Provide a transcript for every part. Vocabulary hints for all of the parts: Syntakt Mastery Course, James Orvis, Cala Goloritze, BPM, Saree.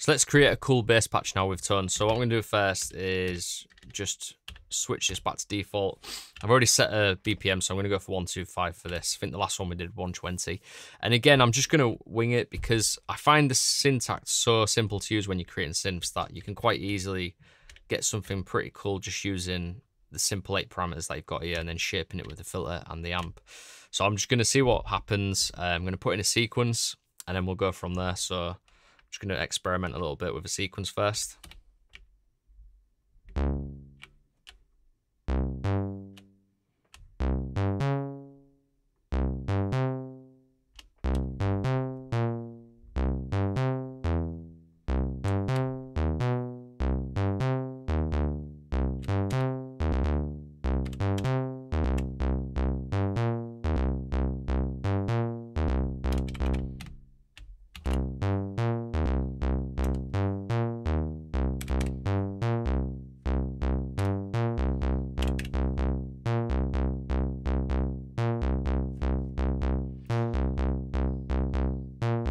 So let's create a cool base patch now with tone. So what I'm going to do first is just switch this back to default. I've already set a BPM, so I'm going to go for 125 for this. I think the last one we did 120. And again, I'm just going to wing it because I find the syntax so simple to use when you're creating synths that you can quite easily get something pretty cool just using the simple 8 parameters that you've got here and then shaping it with the filter and the amp. So I'm just going to see what happens. I'm going to put in a sequence and then we'll go from there. So I'm just going to experiment a little bit with a sequence first.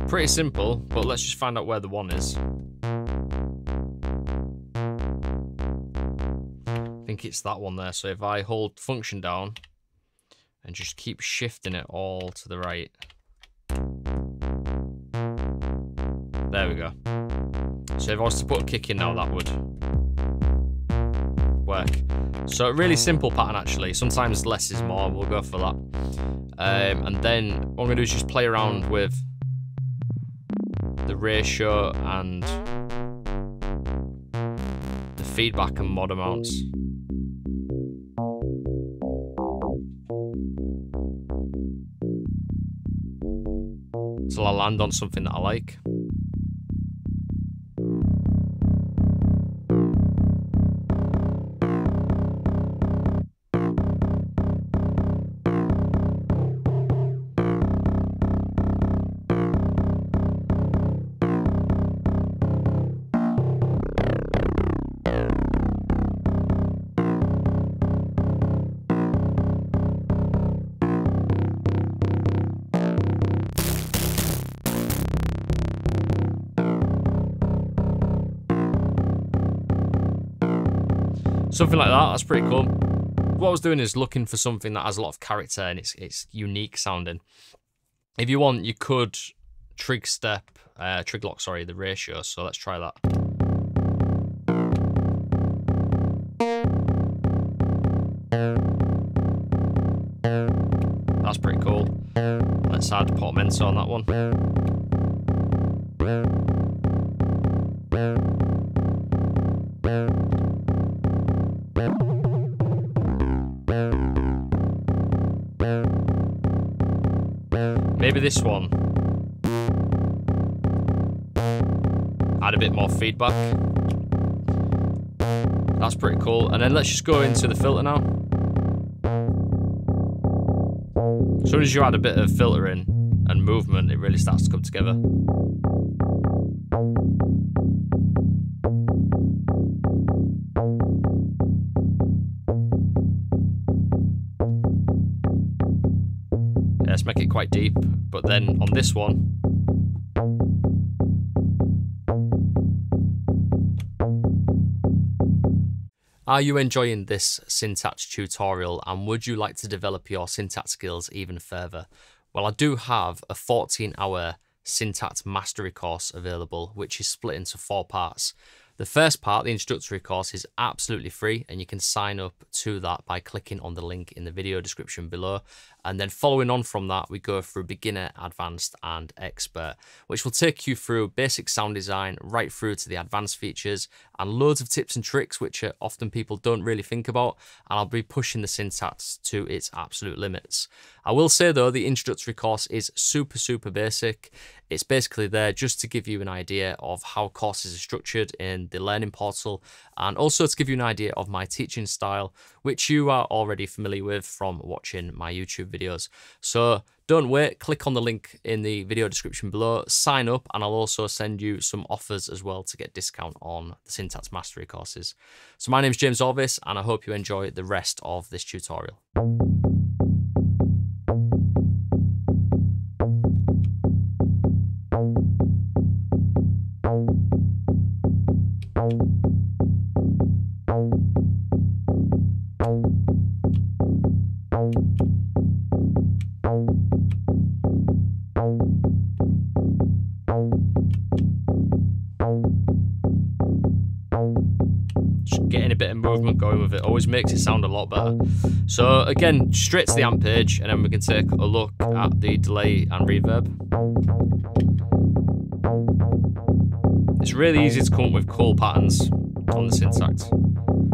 Pretty simple, but let's just find out where the one is. I think it's that one there. So if I hold function down and just keep shifting it all to the right. There we go. So if I was to put a kick in now, that would work. So a really simple pattern actually. Sometimes less is more, we'll go for that. And then what I'm gonna do is just play around with the ratio and the feedback and mod amounts. Till I land on something that I like. Something like that, that's pretty cool. What I was doing is looking for something that has a lot of character and it's unique sounding. If you want, you could trig lock, the ratio, so let's try that. That's pretty cool. Let's add portmanteau on that one. Maybe this one. Add a bit more feedback. That's pretty cool. And then let's just go into the filter now. As soon as you add a bit of filtering and movement, it really starts to come together. Let's make it quite deep, but then on this one, are you enjoying this syntax tutorial and would you like to develop your syntax skills even further? Well, I do have a 14-hour Syntakt Mastery course available, which is split into 4 parts. The first part, the introductory course, is absolutely free and you can sign up to that by clicking on the link in the video description below. And then following on from that, we go through beginner, advanced and expert, which will take you through basic sound design right through to the advanced features and loads of tips and tricks which are often people don't really think about. And I'll be pushing the syntax to its absolute limits. I will say though, the introductory course is super, super basic. It's basically there just to give you an idea of how courses are structured in the learning portal and also to give you an idea of my teaching style, which you are already familiar with from watching my YouTube videos. So don't wait, click on the link in the video description below, sign up, and I'll also send you some offers as well to get discount on the Syntakt Mastery courses. So my name is James Orvis and I hope you enjoy the rest of this tutorial. Just getting a bit of movement going with it always makes it sound a lot better. So again, straight to the amp page, and then we can take a look at the delay and reverb. It's really easy to come up with cool patterns on the Syntakt.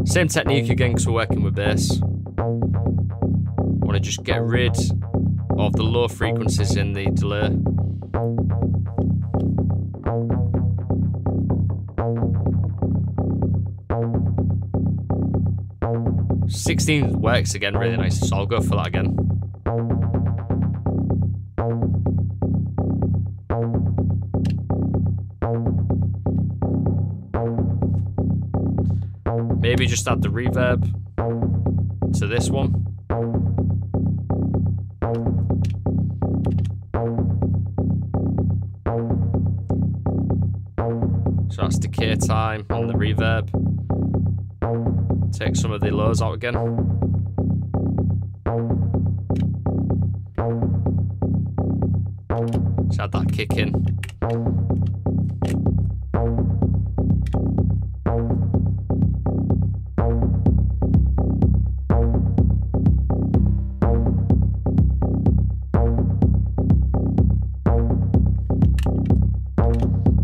Same technique again, because we're working with bass. Want to just get rid of the low frequencies in the delay. Sixteenth works again really nice, so I'll go for that again. Maybe just add the reverb to this one. So that's decay time on the reverb. Take some of the lows out again. Just add that kick in.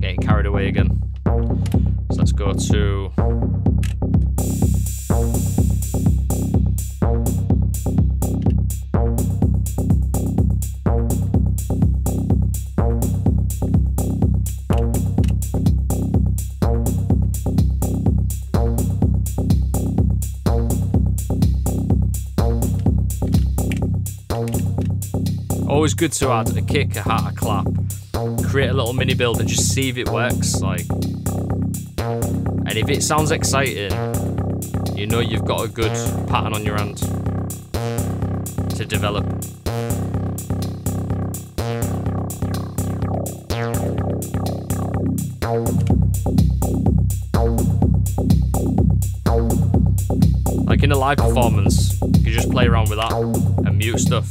Getting carried away again. So let's go to always good to add a kick, a hat, a clap. Create a little mini build and just see if it works. And if it sounds exciting, you know you've got a good pattern on your hand to develop. Like in a live performance, you can just play around with that and mute stuff.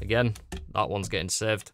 Again, that one's getting saved.